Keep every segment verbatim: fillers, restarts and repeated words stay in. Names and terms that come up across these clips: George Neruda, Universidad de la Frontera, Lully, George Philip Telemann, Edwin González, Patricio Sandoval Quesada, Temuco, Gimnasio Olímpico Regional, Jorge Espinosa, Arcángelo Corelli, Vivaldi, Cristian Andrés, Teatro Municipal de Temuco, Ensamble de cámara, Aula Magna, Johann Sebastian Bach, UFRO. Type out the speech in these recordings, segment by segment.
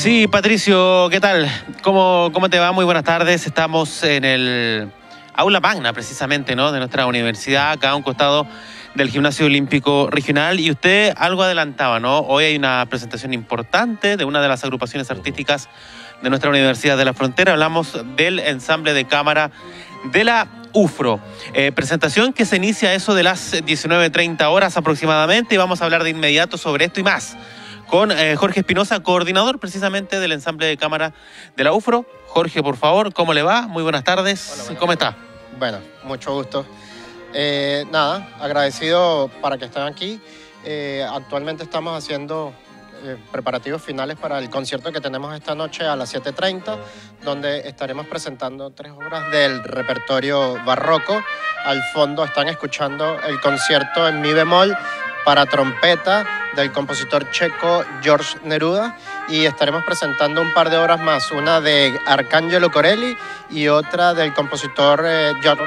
Sí, Patricio, ¿qué tal? ¿Cómo, cómo te va? Muy buenas tardes. Estamos en el Aula Magna, precisamente, ¿no?, de nuestra universidad, acá a un costado del Gimnasio Olímpico Regional. Y usted algo adelantaba, ¿no? Hoy hay una presentación importante de una de las agrupaciones artísticas de nuestra Universidad de la Frontera. Hablamos del Ensamble de Cámara de la UFRO. Eh, presentación que se inicia eso de las diecinueve treinta horas aproximadamente, y vamos a hablar de inmediato sobre esto y más con eh, Jorge Espinosa, coordinador precisamente del Ensamble de Cámara de la UFRO. Jorge, por favor, ¿cómo le va? Muy buenas tardes. Hola, buenas. ¿Cómo está? Bueno, mucho gusto. Eh, nada, agradecido para que estén aquí. Eh, actualmente estamos haciendo eh, preparativos finales para el concierto que tenemos esta noche a las siete treinta, donde estaremos presentando tres obras del repertorio barroco. Al fondo están escuchando el concierto en mi bemol para trompeta del compositor checo George Neruda, y estaremos presentando un par de obras más, una de Arcángelo Corelli y otra del compositor eh, George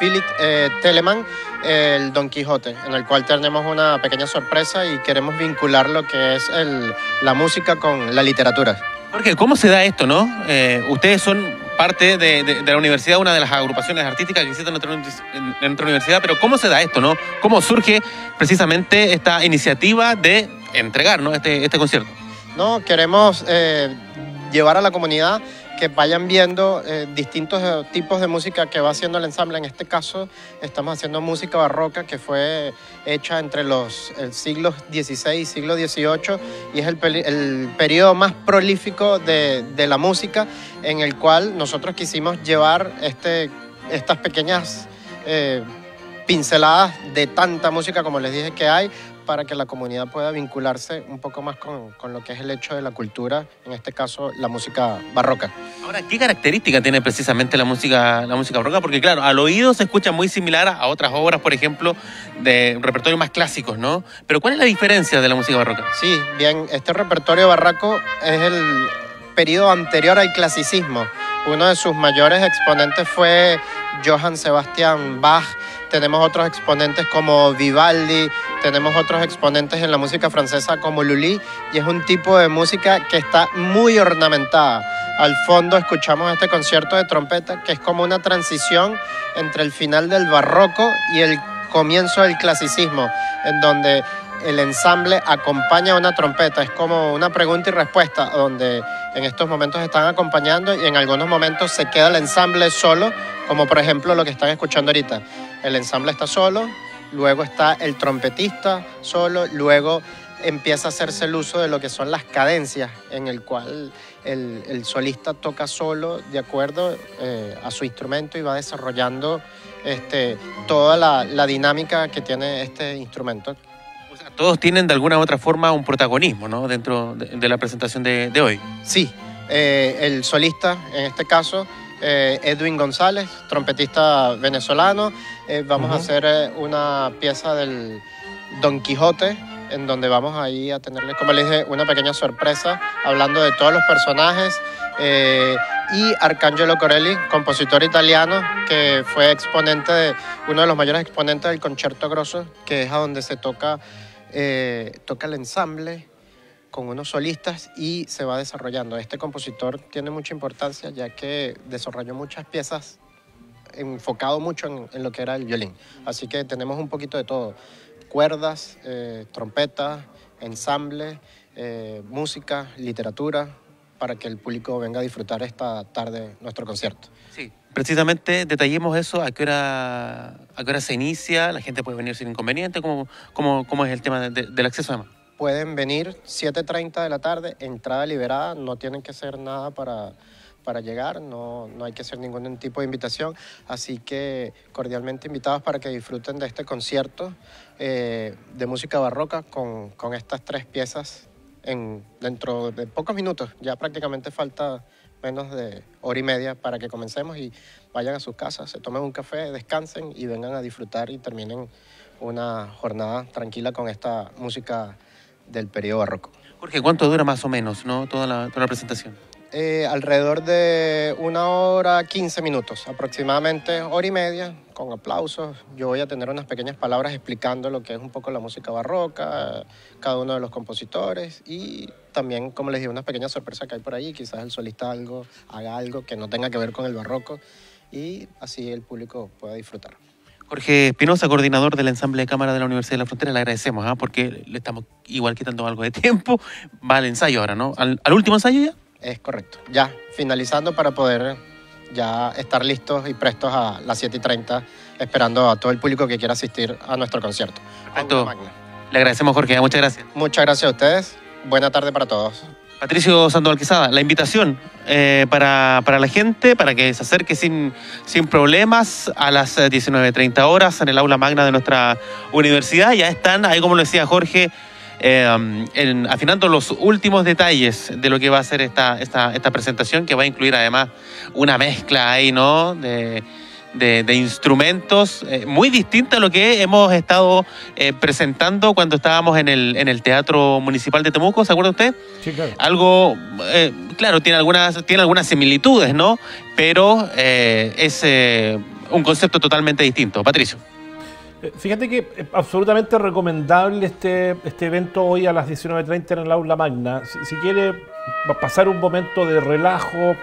Philip eh, Telemann, eh, el Don Quijote, en el cual tenemos una pequeña sorpresa y queremos vincular lo que es el, la música con la literatura. Jorge, ¿cómo se da esto, no? Eh, ustedes son parte de, de, de la universidad, una de las agrupaciones artísticas que existen en, en nuestra universidad, pero ¿cómo se da esto, no? ¿Cómo surge precisamente esta iniciativa de entregar, ¿no?, este, este concierto? No, queremos eh, llevar a la comunidad que vayan viendo eh, distintos tipos de música que va haciendo el ensamble. En este caso estamos haciendo música barroca que fue hecha entre los siglos dieciséis y siglo dieciocho, y es el, el periodo más prolífico de, de la música, en el cual nosotros quisimos llevar este, estas pequeñas eh, pinceladas de tanta música, como les dije, que hay, para que la comunidad pueda vincularse un poco más con, con lo que es el hecho de la cultura, en este caso la música barroca. Ahora, ¿qué característica tiene precisamente la música, la música barroca? Porque claro, al oído se escucha muy similar a otras obras, por ejemplo, de repertorios más clásicos, ¿no? Pero ¿cuál es la diferencia de la música barroca? Sí, bien, este repertorio barroco es el periodo anterior al clasicismo. Uno de sus mayores exponentes fue Johann Sebastian Bach. Tenemos otros exponentes como Vivaldi, tenemos otros exponentes en la música francesa como Lully, y es un tipo de música que está muy ornamentada. Al fondo escuchamos este concierto de trompeta, que es como una transición entre el final del barroco y el comienzo del clasicismo, en donde el ensamble acompaña una trompeta. Es como una pregunta y respuesta, donde en estos momentos están acompañando y en algunos momentos se queda el ensamble solo, como por ejemplo lo que están escuchando ahorita. El ensamble está solo, luego está el trompetista solo, luego empieza a hacerse el uso de lo que son las cadencias, en el cual el, el solista toca solo de acuerdo eh, a su instrumento y va desarrollando este, toda la, la dinámica que tiene este instrumento. Todos tienen de alguna u otra forma un protagonismo, ¿no?, dentro de, de la presentación de, de hoy. Sí, eh, el solista, en este caso, eh, Edwin González, trompetista venezolano. Eh, vamos uh-huh. a hacer eh, una pieza del Don Quijote, en donde vamos ahí a tenerles, como les dije, una pequeña sorpresa, hablando de todos los personajes. Eh, y Arcángelo Corelli, compositor italiano, que fue exponente de, uno de los mayores exponentes del concierto grosso, que es a donde se toca... Eh, toca el ensamble con unos solistas y se va desarrollando. Este compositor tiene mucha importancia, ya que desarrolló muchas piezas enfocado mucho en, en lo que era el violín. Así que tenemos un poquito de todo: cuerdas, eh, trompetas, ensamble, eh, música, literatura, para que el público venga a disfrutar esta tarde nuestro concierto. Sí, precisamente detallemos eso, a qué hora, a qué hora se inicia, la gente puede venir sin inconveniente, ¿cómo, cómo, cómo es el tema de, del acceso además? Pueden venir siete treinta de la tarde, entrada liberada, no tienen que hacer nada para, para llegar, no, no hay que hacer ningún tipo de invitación, así que cordialmente invitados para que disfruten de este concierto eh, de música barroca con, con estas tres piezas. En, dentro de pocos minutos, ya prácticamente falta menos de hora y media para que comencemos, y vayan a sus casas, se tomen un café, descansen y vengan a disfrutar y terminen una jornada tranquila con esta música del periodo barroco. Jorge, ¿cuánto dura más o menos, no, toda la, toda la presentación? eh, alrededor de una hora, quince minutos, aproximadamente hora y media, con aplausos. Yo voy a tener unas pequeñas palabras explicando lo que es un poco la música barroca, cada uno de los compositores y también, como les digo, unas pequeñas sorpresas que hay por ahí. Quizás el solista algo, haga algo que no tenga que ver con el barroco y así el público pueda disfrutar. Jorge Espinosa, coordinador del Ensamble de Cámara de la Universidad de la Frontera, le agradecemos, ¿eh? Porque le estamos igual quitando algo de tiempo. Va al ensayo ahora, ¿no? ¿Al, al último ensayo ya? Es correcto. Ya, finalizando para poder ya estar listos y prestos a las siete y treinta, esperando a todo el público que quiera asistir a nuestro concierto. Perfecto. Aula Magna. Le agradecemos, Jorge. Muchas gracias. Muchas gracias a ustedes. Buena tarde para todos. Patricio Sandoval Quesada, la invitación eh, para, para la gente, para que se acerque sin, sin problemas a las diecinueve treinta horas en el Aula Magna de nuestra universidad. Ya están, ahí como lo decía Jorge, eh, en, afinando los últimos detalles de lo que va a ser esta, esta, esta presentación, que va a incluir además una mezcla ahí, ¿no?, de, de, de instrumentos eh, muy distinta a lo que hemos estado eh, presentando cuando estábamos en el, en el Teatro Municipal de Temuco, ¿se acuerda usted? Sí, claro. Algo, eh, claro, tiene algunas, tiene algunas similitudes, ¿no? Pero eh, es eh, un concepto totalmente distinto. Patricio. Fíjate que es absolutamente recomendable este, este evento hoy a las diecinueve treinta en el Aula Magna. Si, si quiere pasar un momento de relajo,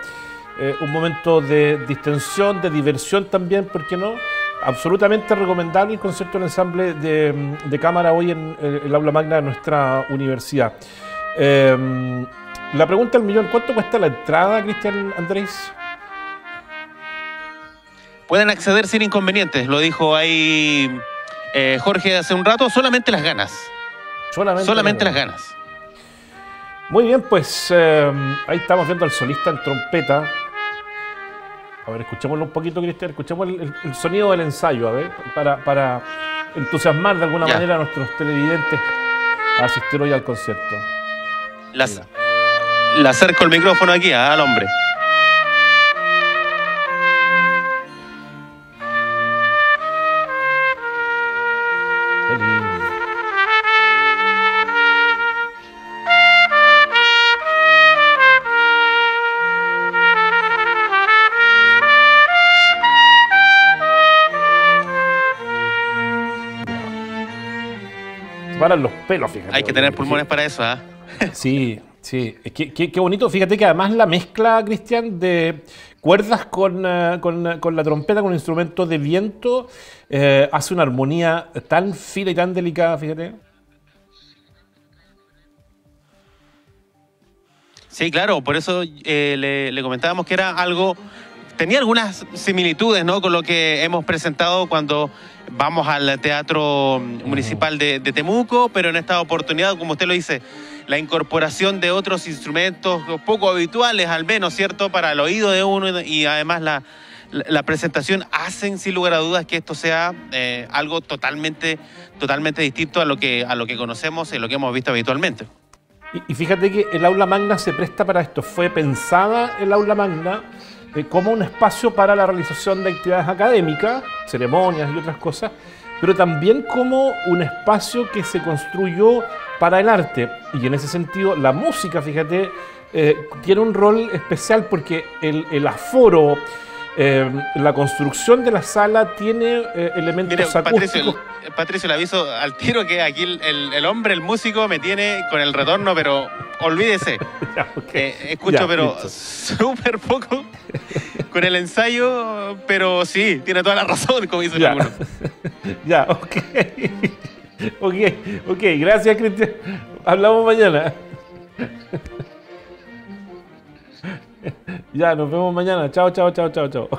Eh, un momento de distensión, de diversión también, ¿por qué no? Absolutamente recomendable el concierto del Ensamble de, de Cámara hoy en el, el Aula Magna de nuestra universidad. Eh, la pregunta del millón, ¿cuánto cuesta la entrada, Cristian Andrés? Pueden acceder sin inconvenientes, lo dijo ahí eh, Jorge hace un rato, solamente las ganas. Solamente, solamente las ganas. Muy bien, pues eh, ahí estamos viendo al solista en trompeta. A ver, escuchémoslo un poquito, Cristian, escuchemos el, el, el sonido del ensayo, a ver, para, para entusiasmar de alguna ya. manera a nuestros televidentes a asistir hoy al concierto. Las, le acerco el micrófono aquí, ¿eh?, al hombre. Qué lindo. Para los pelos, fíjate. Hay que tener pulmones para eso, ¿ah? ¿eh? Sí, sí. Qué, qué, qué bonito, fíjate que además la mezcla, Cristian, de cuerdas con, uh, con, uh, con la trompeta, con instrumentos de viento, eh, hace una armonía tan fina y tan delicada, fíjate. Sí, claro, por eso eh, le, le comentábamos que era algo... Tenía algunas similitudes, ¿no?, con lo que hemos presentado cuando vamos al Teatro Municipal de, de Temuco, pero en esta oportunidad, como usted lo dice, la incorporación de otros instrumentos poco habituales, al menos, ¿cierto?, para el oído de uno y además la, la, la presentación hacen sin lugar a dudas que esto sea eh, algo totalmente, totalmente distinto a lo que, a lo que conocemos y lo que hemos visto habitualmente. Y, y fíjate que el Aula Magna se presta para esto. Fue pensada el Aula Magna como un espacio para la realización de actividades académicas, ceremonias y otras cosas, pero también como un espacio que se construyó para el arte. Y en ese sentido, la música, fíjate, eh, tiene un rol especial porque el, el aforo, eh, la construcción de la sala tiene eh, elementos Mire, acústicos. Patricio, Patricio, le aviso al tiro que aquí el, el, el hombre, el músico, me tiene con el retorno, pero... Olvídese, ya, okay. eh, escucho ya, pero súper poco con el ensayo, pero sí, tiene toda la razón, como dicen ya. algunos. Ya, ok, ok, ok, gracias, Cristian, hablamos mañana. Ya, nos vemos mañana, chao, chao, chao, chao, chao.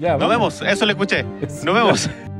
Ya, nos vamos. vemos, eso lo escuché, nos vemos. Ya.